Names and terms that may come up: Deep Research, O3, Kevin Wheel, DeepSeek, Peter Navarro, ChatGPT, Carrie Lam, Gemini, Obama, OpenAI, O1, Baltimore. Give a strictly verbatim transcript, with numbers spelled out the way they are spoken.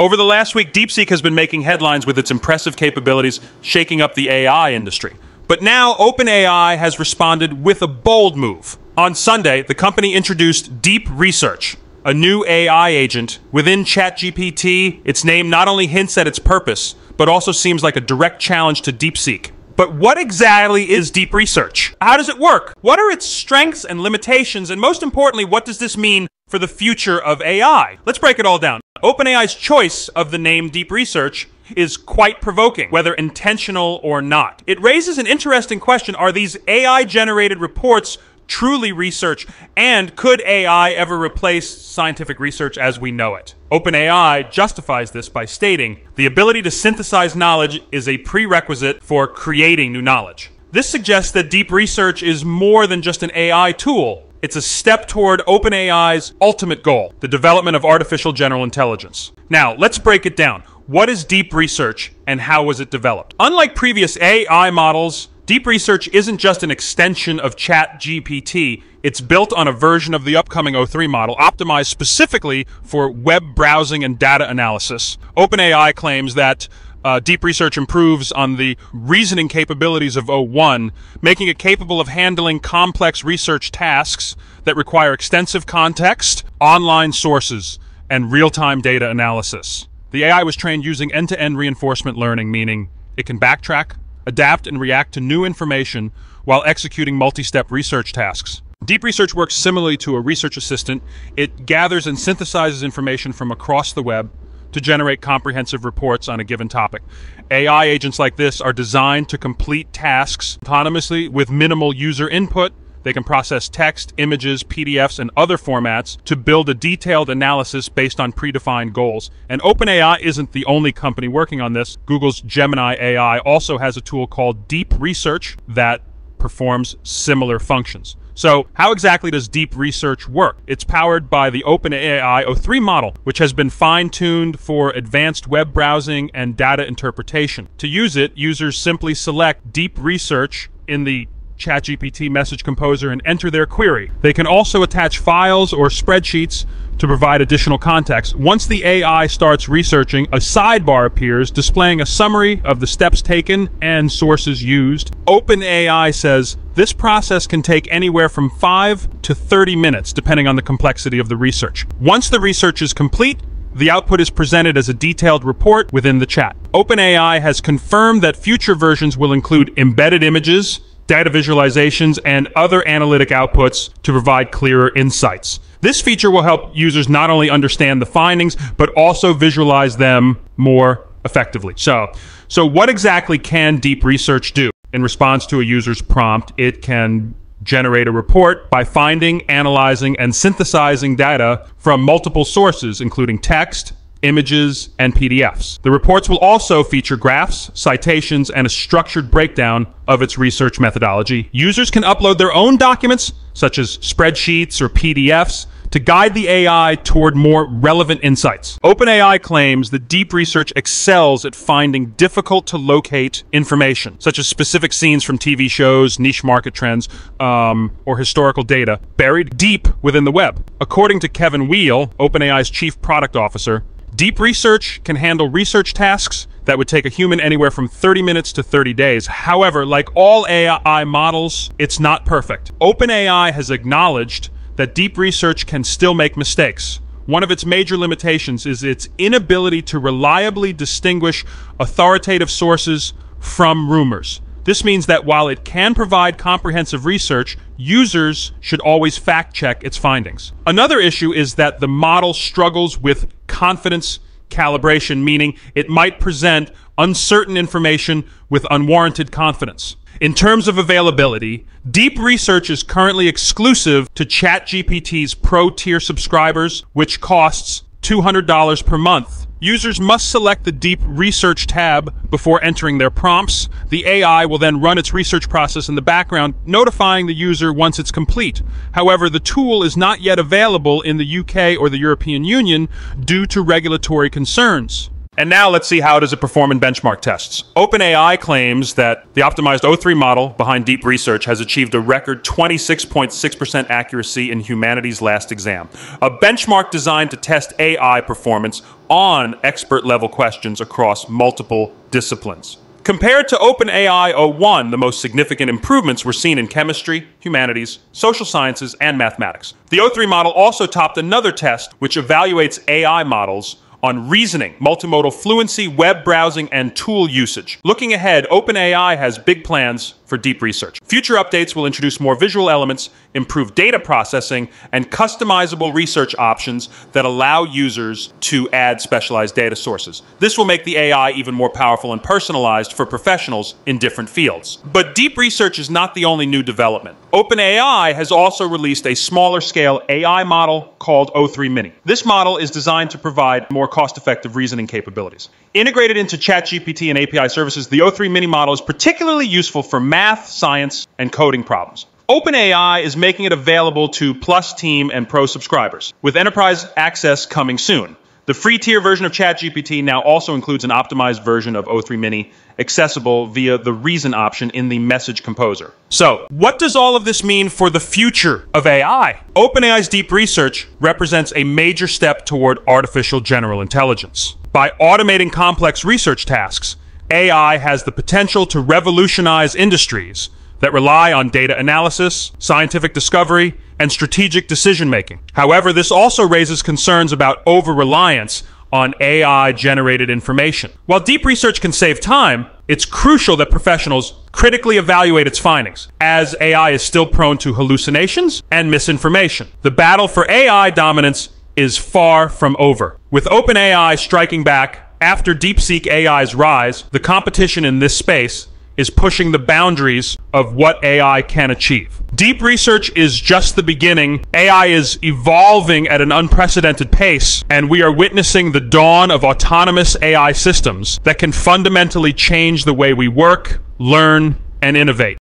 Over the last week, DeepSeek has been making headlines with its impressive capabilities, shaking up the A I industry. But now, OpenAI has responded with a bold move. On Sunday, the company introduced Deep Research, a new A I agent within ChatGPT. Its name not only hints at its purpose, but also seems like a direct challenge to DeepSeek. But what exactly is Deep Research? How does it work? What are its strengths and limitations? And most importantly, what does this mean for the future of A I? Let's break it all down. OpenAI's choice of the name Deep Research is quite provoking, whether intentional or not. It raises an interesting question. Are these A I-generated reports truly research, and could A I ever replace scientific research as we know it? OpenAI justifies this by stating, the ability to synthesize knowledge is a prerequisite for creating new knowledge. This suggests that Deep Research is more than just an A I tool. It's a step toward OpenAI's ultimate goal, the development of artificial general intelligence. Now, let's break it down. What is Deep Research, and how was it developed? Unlike previous A I models, Deep Research isn't just an extension of ChatGPT, it's built on a version of the upcoming O three model, optimized specifically for web browsing and data analysis. OpenAI claims that uh, Deep Research improves on the reasoning capabilities of O one, making it capable of handling complex research tasks that require extensive context, online sources, and real-time data analysis. The A I was trained using end-to-end reinforcement learning, meaning it can backtrack, adapt and react to new information while executing multi-step research tasks. Deep Research works similarly to a research assistant. It gathers and synthesizes information from across the web to generate comprehensive reports on a given topic. A I agents like this are designed to complete tasks autonomously with minimal user input. They can process text, images, P D Fs, and other formats to build a detailed analysis based on predefined goals. And OpenAI isn't the only company working on this. Google's Gemini A I also has a tool called Deep Research that performs similar functions. So how exactly does Deep Research work? It's powered by the OpenAI O three model, which has been fine-tuned for advanced web browsing and data interpretation. To use it, users simply select Deep Research in the ChatGPT message composer and enter their query. They can also attach files or spreadsheets to provide additional context. Once the A I starts researching, a sidebar appears displaying a summary of the steps taken and sources used. OpenAI says this process can take anywhere from five to thirty minutes, depending on the complexity of the research. Once the research is complete, the output is presented as a detailed report within the chat. OpenAI has confirmed that future versions will include embedded images, data visualizations, and other analytic outputs to provide clearer insights. This feature will help users not only understand the findings, but also visualize them more effectively. So, so what exactly can Deep Research do? In response to a user's prompt, it can generate a report by finding, analyzing, and synthesizing data from multiple sources, including text, images, and P D Fs. The reports will also feature graphs, citations, and a structured breakdown of its research methodology. Users can upload their own documents, such as spreadsheets or P D Fs, to guide the A I toward more relevant insights. OpenAI claims that Deep Research excels at finding difficult-to-locate information, such as specific scenes from T V shows, niche market trends, um, or historical data, buried deep within the web. According to Kevin Wheel, OpenAI's chief product officer, Deep Research can handle research tasks that would take a human anywhere from thirty minutes to thirty days. However, like all A I models, it's not perfect. OpenAI has acknowledged that Deep Research can still make mistakes. One of its major limitations is its inability to reliably distinguish authoritative sources from rumors. This means that while it can provide comprehensive research, users should always fact-check its findings. Another issue is that the model struggles with confidence calibration, meaning it might present uncertain information with unwarranted confidence. In terms of availability, Deep Research is currently exclusive to ChatGPT's Pro tier subscribers, which costs two hundred dollars per month. Users must select the Deep Research tab before entering their prompts. The A I will then run its research process in the background, notifying the user once it's complete. However, the tool is not yet available in the U K or the European Union due to regulatory concerns. And now let's see how does it perform in benchmark tests. OpenAI claims that the optimized O three model behind Deep Research has achieved a record twenty-six point six percent accuracy in humanity's last exam, a benchmark designed to test A I performance on expert-level questions across multiple disciplines. Compared to OpenAI O one, the most significant improvements were seen in chemistry, humanities, social sciences, and mathematics. The O three model also topped another test which evaluates A I models on reasoning, multimodal fluency, web browsing, and tool usage. Looking ahead, OpenAI has big plans for Deep Research. Future updates will introduce more visual elements, improve data processing, and customizable research options that allow users to add specialized data sources. This will make the A I even more powerful and personalized for professionals in different fields. But Deep Research is not the only new development. OpenAI has also released a smaller scale A I model called O three Mini. This model is designed to provide more cost-effective reasoning capabilities. Integrated into ChatGPT and A P I services, the O three Mini model is particularly useful for math, science, and coding problems. OpenAI is making it available to Plus Team and Pro subscribers, with enterprise access coming soon. The free tier version of ChatGPT now also includes an optimized version of O three Mini, accessible via the reason option in the message composer. So, what does all of this mean for the future of A I? OpenAI's Deep Research represents a major step toward artificial general intelligence. By automating complex research tasks, A I has the potential to revolutionize industries that rely on data analysis, scientific discovery, and strategic decision-making. However, this also raises concerns about over-reliance on A I-generated information. While Deep Research can save time, it's crucial that professionals critically evaluate its findings, as A I is still prone to hallucinations and misinformation. The battle for A I dominance is far from over. With OpenAI striking back after DeepSeek A I's rise, the competition in this space is pushing the boundaries of what A I can achieve. Deep Research is just the beginning. A I is evolving at an unprecedented pace, and we are witnessing the dawn of autonomous A I systems that can fundamentally change the way we work, learn, and innovate.